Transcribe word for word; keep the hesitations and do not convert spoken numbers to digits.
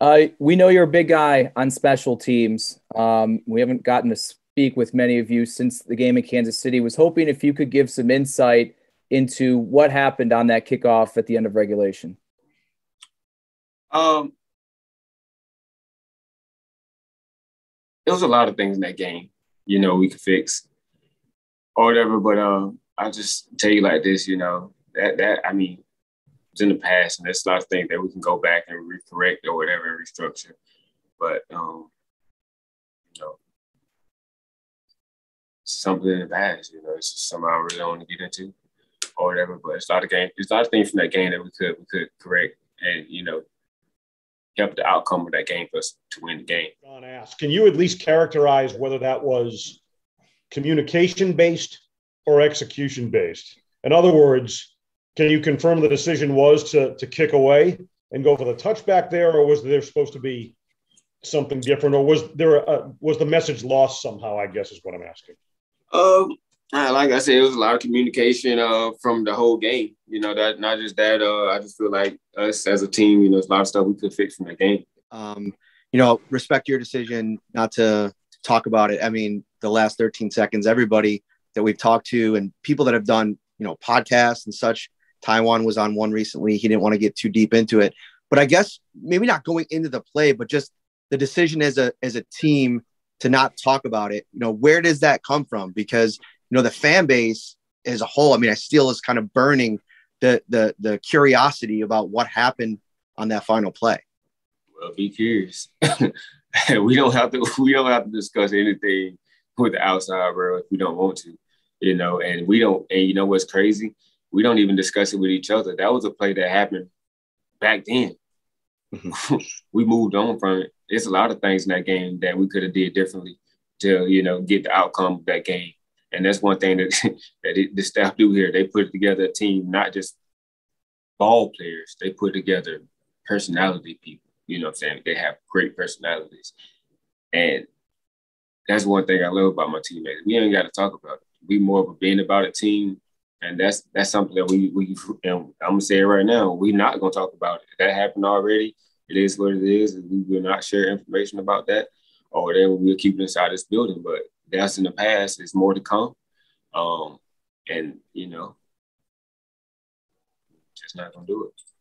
Uh, we know you're a big guy on special teams. Um, we haven't gotten to speak with many of you since the game in Kansas City. Was hoping if you could give some insight into what happened on that kickoff at the end of regulation. Um, there was a lot of things in that game, you know, we could fix or whatever. But uh, I'll just tell you like this, you know, that, that I mean, it's in the past, and there's a lot of things that we can go back and recorrect or whatever and restructure. But, um, you know, something in the past, you know, it's just something I really don't want to get into or whatever. But it's a lot of game, it's a lot of things from that game that we could we could correct and, you know, help the outcome of that game for us to win the game. John asks, can you at least characterize whether that was communication-based or execution-based? In other words, can you confirm the decision was to, to kick away and go for the touchback there, or was there supposed to be something different, or was there a, was the message lost somehow, I guess is what I'm asking? Um, like I said, it was a lot of communication uh, from the whole game. You know, that not just that. Uh, I just feel like us as a team, you know, there's a lot of stuff we could fix from that game. Um, you know, respect your decision not to talk about it. I mean, the last thirteen seconds, everybody that we've talked to and people that have done, you know, podcasts and such. Taiwan was on one recently. He didn't want to get too deep into it, but I guess maybe not going into the play, but just the decision as a as a team to not talk about it. You know, where does that come from? Because you know the fan base as a whole, I mean, I still is kind of burning the the the curiosity about what happened on that final play. Well, be curious. we don't have to we don't have to discuss anything with the outside world if we don't want to, you know. And we don't. And you know what's crazy? We don't even discuss it with each other. That was a play that happened back then. We moved on from it. There's a lot of things in that game that we could have did differently to, you know, get the outcome of that game. And that's one thing that, that it, the staff do here. They put together a team, not just ball players. They put together personality people. You know what I'm saying? They have great personalities. And that's one thing I love about my teammates. We ain't got to talk about it. We more of a being about a team. And that's that's something that we, we and I'm going to say it right now, we're not going to talk about it. If that happened already, it is what it is. We will not share information about that or whatever. We'll keep it inside this building. But that's in the past. There's more to come. Um, and, you know, just not going to do it.